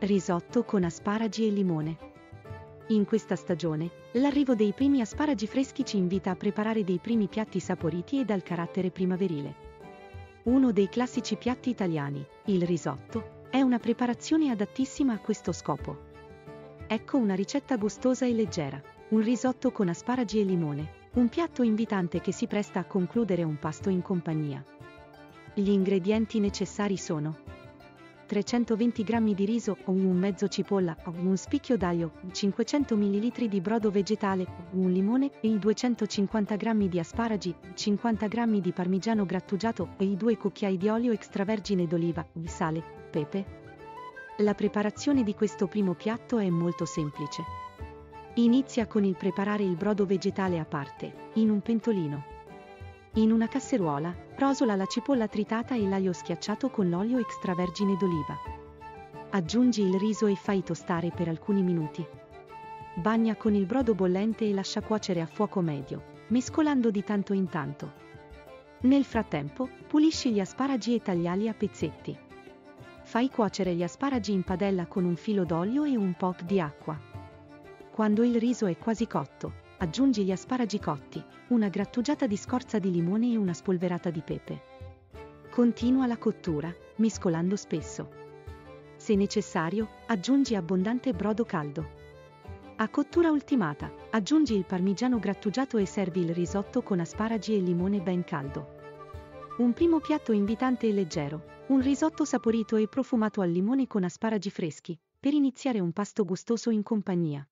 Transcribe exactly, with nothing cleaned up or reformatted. Risotto con asparagi e limone. In questa stagione, l'arrivo dei primi asparagi freschi ci invita a preparare dei primi piatti saporiti e dal carattere primaverile. Uno dei classici piatti italiani, il risotto, è una preparazione adattissima a questo scopo. Ecco una ricetta gustosa e leggera, un risotto con asparagi e limone, un piatto invitante che si presta a concludere un pasto in compagnia. Gli ingredienti necessari sono trecentoventi grammi di riso, un mezzo cipolla, un spicchio d'aglio, cinquecento millilitri di brodo vegetale, un limone, e duecentocinquanta grammi di asparagi, cinquanta grammi di parmigiano grattugiato, e due cucchiai di olio extravergine d'oliva, sale, pepe. La preparazione di questo primo piatto è molto semplice. Inizia con il preparare il brodo vegetale a parte, in un pentolino. In una casseruola, rosola la cipolla tritata e l'aglio schiacciato con l'olio extravergine d'oliva. Aggiungi il riso e fai tostare per alcuni minuti. Bagna con il brodo bollente e lascia cuocere a fuoco medio, mescolando di tanto in tanto. Nel frattempo, pulisci gli asparagi e tagliali a pezzetti. Fai cuocere gli asparagi in padella con un filo d'olio e un po' di acqua. Quando il riso è quasi cotto, aggiungi gli asparagi cotti, una grattugiata di scorza di limone e una spolverata di pepe. Continua la cottura, mescolando spesso. Se necessario, aggiungi abbondante brodo caldo. A cottura ultimata, aggiungi il parmigiano grattugiato e servi il risotto con asparagi e limone ben caldo. Un primo piatto invitante e leggero, un risotto saporito e profumato al limone con asparagi freschi, per iniziare un pasto gustoso in compagnia.